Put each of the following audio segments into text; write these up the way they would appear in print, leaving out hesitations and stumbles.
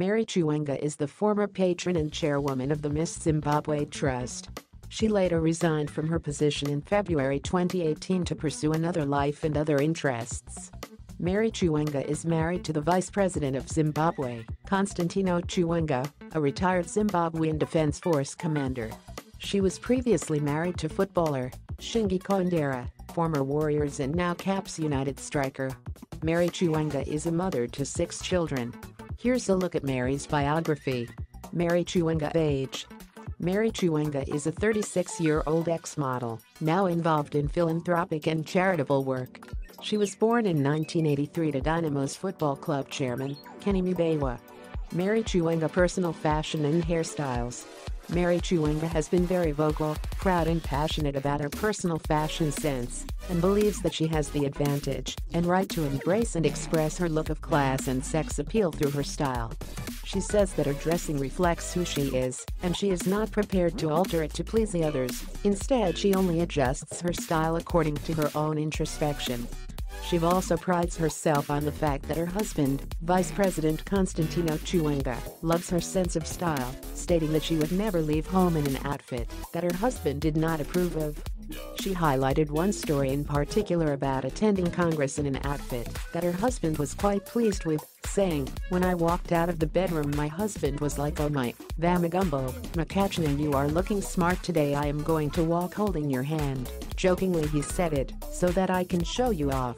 Mary Chiwenga is the former patron and chairwoman of the Miss Zimbabwe Trust. She later resigned from her position in February 2018 to pursue another life and other interests. Mary Chiwenga is married to the Vice President of Zimbabwe, Constantino Chiwenga, a retired Zimbabwean Defence Force commander. She was previously married to footballer Shingi Kawondera, former Warriors and now CAPS United striker. Mary Chiwenga is a mother to 6 children. Here's a look at Mary's biography. Mary Chiwenga age. Mary Chiwenga is a 36-year-old ex-model, now involved in philanthropic and charitable work. She was born in 1983 to Dynamo's football club chairman, Kenny Mubaiwa. Mary Chiwenga personal fashion and hairstyles. Mary Chiwenga has been very vocal, proud and passionate about her personal fashion sense, and believes that she has the advantage and right to embrace and express her look of class and sex appeal through her style. She says that her dressing reflects who she is, and she is not prepared to alter it to please the others. Instead, she only adjusts her style according to her own introspection. She also prides herself on the fact that her husband, Vice President Constantino Chiwenga, loves her sense of style, stating that she would never leave home in an outfit that her husband did not approve of. She highlighted one story in particular about attending Congress in an outfit that her husband was quite pleased with, saying, "When I walked out of the bedroom my husband was like, oh my, Vamagumbo, Makachna, you are looking smart today, I am going to walk holding your hand." Jokingly he said it, "so that I can show you off."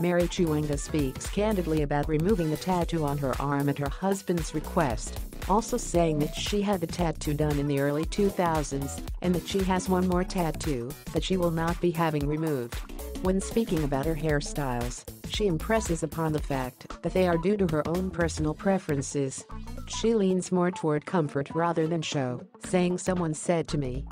Mary Chiwenga speaks candidly about removing the tattoo on her arm at her husband's request, also saying that she had the tattoo done in the early 2000s and that she has one more tattoo that she will not be having removed. When speaking about her hairstyles, she impresses upon the fact that they are due to her own personal preferences. She leans more toward comfort rather than show, saying, "Someone said to me,